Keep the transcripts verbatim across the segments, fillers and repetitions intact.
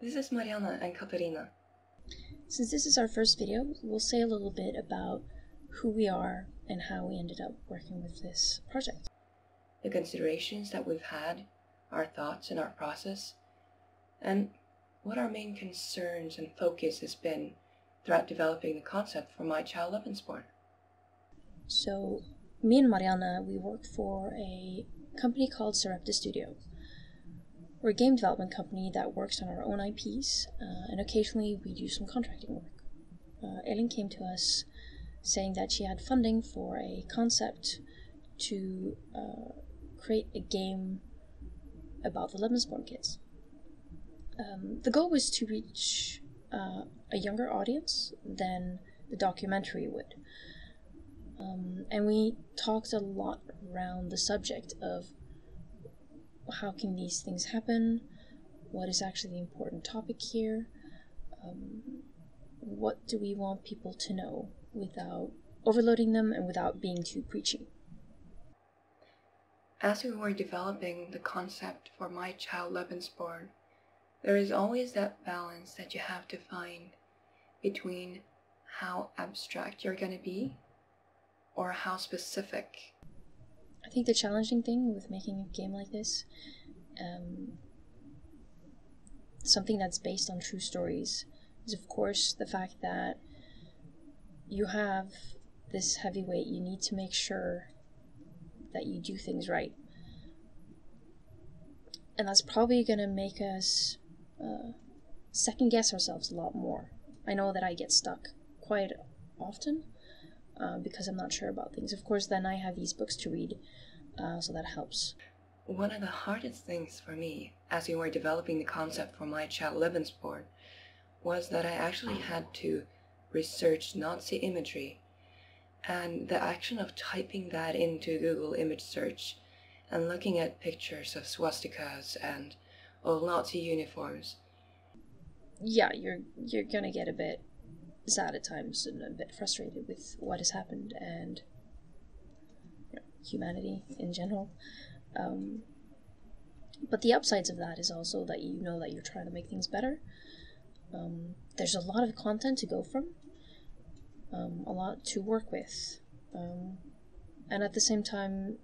This is Mariana and Katerina. Since this is our first video, we'll say a little bit about who we are and how we ended up working with this project. The considerations that we've had, our thoughts and our process, and what our main concerns and focus has been throughout developing the concept for My Child Lebensborn. So, me and Mariana, we work for a company called Sarepta Studio. We're a game development company that works on our own I Ps, uh, and occasionally we do some contracting work. Uh, Aileen came to us saying that she had funding for a concept to uh, create a game about the Lebensborn kids. Um, the goal was to reach uh, a younger audience than the documentary would. Um, and we talked a lot around the subject of how can these things happen, what is actually the important topic here, um, what do we want people to know without overloading them and without being too preachy. As we were developing the concept for My Child Lebensborn, there is always that balance that you have to find between how abstract you're going to be or how specific. I think the challenging thing with making a game like this, um, something that's based on true stories, is of course the fact that you have this heavy weight. You need to make sure that you do things right. And that's probably going to make us uh, second guess ourselves a lot more. I know that I get stuck quite often uh, because I'm not sure about things. Of course, then I have these books to read, uh, so that helps. One of the hardest things for me as we were developing the concept for My Child Lebensborn was that I actually had to research Nazi imagery, and the action of typing that into Google image search and looking at pictures of swastikas and old Nazi uniforms. Yeah, you're you're gonna get a bit sad at times and a bit frustrated with what has happened and, you know, humanity in general. Um, but the upsides of that is also that you know that you're trying to make things better. Um, there's a lot of content to go from, um, a lot to work with, um, and at the same time,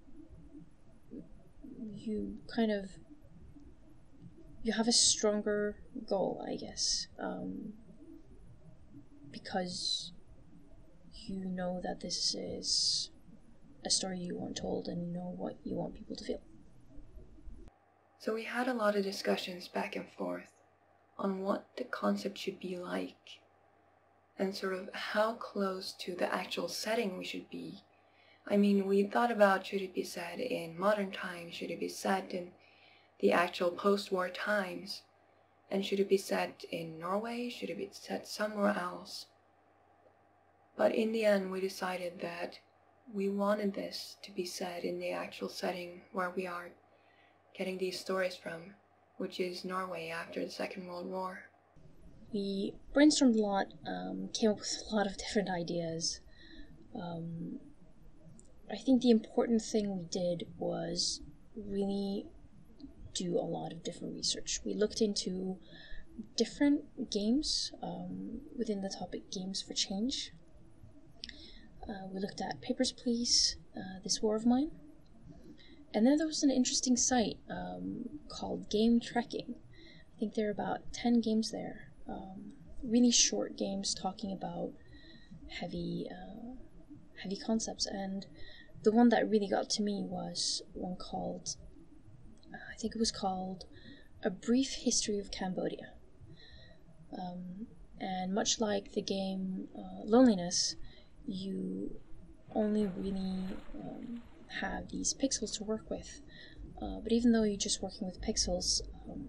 you kind of, you have a stronger goal, I guess, um, because you know that this is a story you want told and you know what you want people to feel. So we had a lot of discussions back and forth on what the concept should be like and sort of how close to the actual setting we should be. I mean, we thought about, should it be set in modern times, should it be set in the actual post-war times, and should it be set in Norway, should it be set somewhere else? But in the end, we decided that we wanted this to be set in the actual setting where we are getting these stories from, which is Norway after the Second World War. We brainstormed a lot, um, came up with a lot of different ideas. Um, I think the important thing we did was really do a lot of different research. We looked into different games um, within the topic Games for Change. Uh, we looked at Papers, Please, uh, This War of Mine. And then there was an interesting site um, called Game Trekking. I think there are about ten games there. Um, really short games talking about heavy, uh, heavy concepts. And the one that really got to me was one called, uh, I think it was called A Brief History of Cambodia. Um, and much like the game uh, Loneliness, you only really um, have these pixels to work with, uh, but even though you're just working with pixels, um,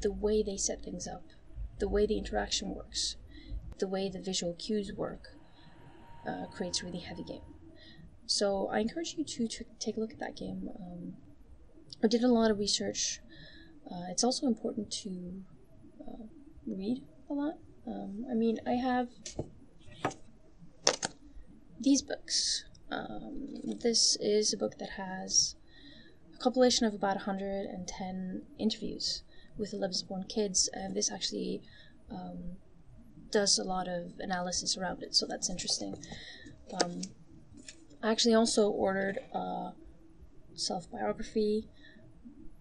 the way they set things up, the way the interaction works, the way the visual cues work, uh, creates a really heavy game. So I encourage you to, to take a look at that game. Um, I did a lot of research. Uh, it's also important to uh, read a lot. Um, I mean, I have these books. Um, this is a book that has a compilation of about one hundred ten interviews with the Lebensborn kids, uh, this actually um, does a lot of analysis around it, so that's interesting. Um, I actually also ordered a self-biography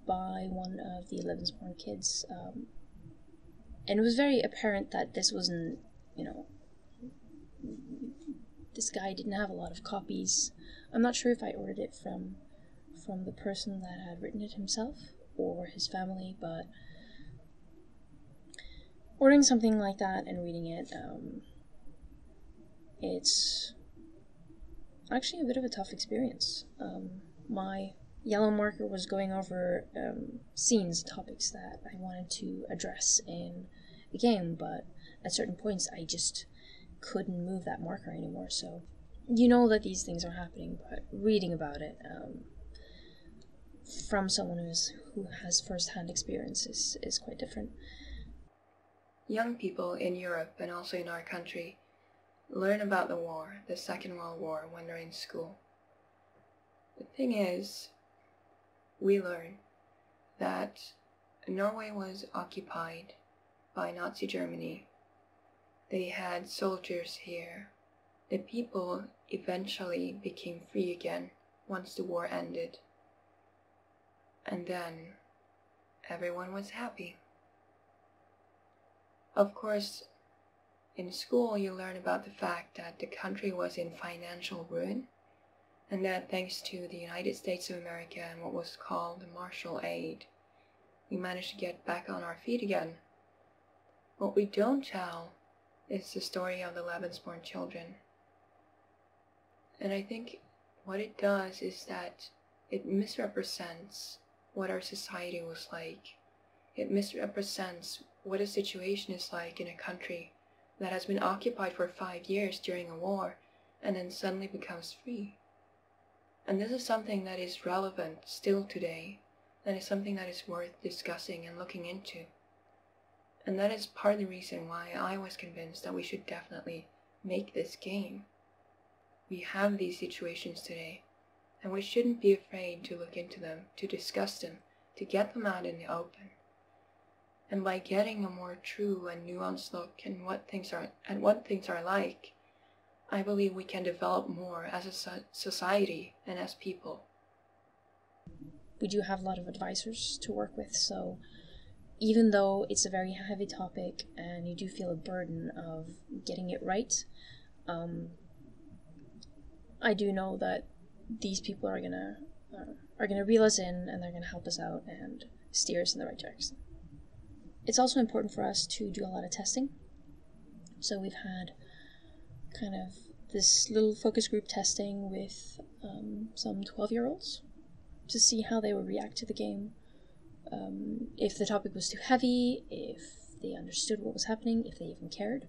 by one of the Lebensborn kids, um, and it was very apparent that this wasn't, you know, this guy didn't have a lot of copies. I'm not sure if I ordered it from from the person that had written it himself or his family, but ordering something like that and reading it, um, it's actually a bit of a tough experience. Um, my yellow marker was going over um, scenes, topics that I wanted to address in the game, but at certain points I just couldn't move that marker anymore, so you know that these things are happening, but reading about it um, from someone who's, who has first-hand experience is, is quite different. Young people in Europe and also in our country learn about the war, the Second World War, when they're in school. The thing is, we learn that Norway was occupied by Nazi Germany. They had soldiers here. The people eventually became free again once the war ended. And then everyone was happy. Of course, in school you learn about the fact that the country was in financial ruin, and that thanks to the United States of America and what was called the Marshall Aid, we managed to get back on our feet again. What we don't tell is the story of the Lebensborn children. And I think what it does is that it misrepresents what our society was like. It misrepresents what a situation is like in a country that has been occupied for five years during a war and then suddenly becomes free. And this is something that is relevant still today, and is something that is worth discussing and looking into. And that is part of the reason why I was convinced that we should definitely make this game. We have these situations today, and we shouldn't be afraid to look into them, to discuss them, to get them out in the open. And by getting a more true and nuanced look at what things are, and what things are like, I believe we can develop more as a so society and as people. We do have a lot of advisors to work with, so even though it's a very heavy topic and you do feel a burden of getting it right, um, I do know that these people are gonna uh, are gonna reel us in, and they're gonna help us out and steer us in the right direction. It's also important for us to do a lot of testing. So we've had kind of this little focus group testing with um, some twelve-year-olds to see how they would react to the game. Um, if the topic was too heavy, if they understood what was happening, if they even cared.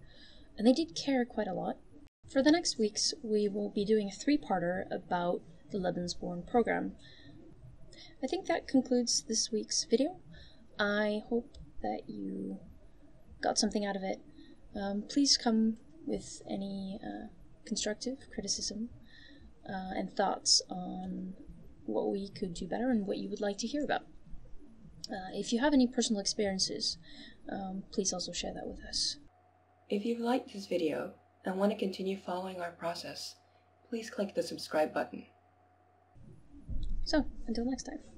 And they did care quite a lot. For the next weeks, we will be doing a three-parter about the Lebensborn program. I think that concludes this week's video. I hope that you got something out of it. Um, please come with any uh, constructive criticism uh, and thoughts on what we could do better and what you would like to hear about. Uh, if you have any personal experiences, um, please also share that with us. If you've liked this video and want to continue following our process, please click the subscribe button. So, until next time.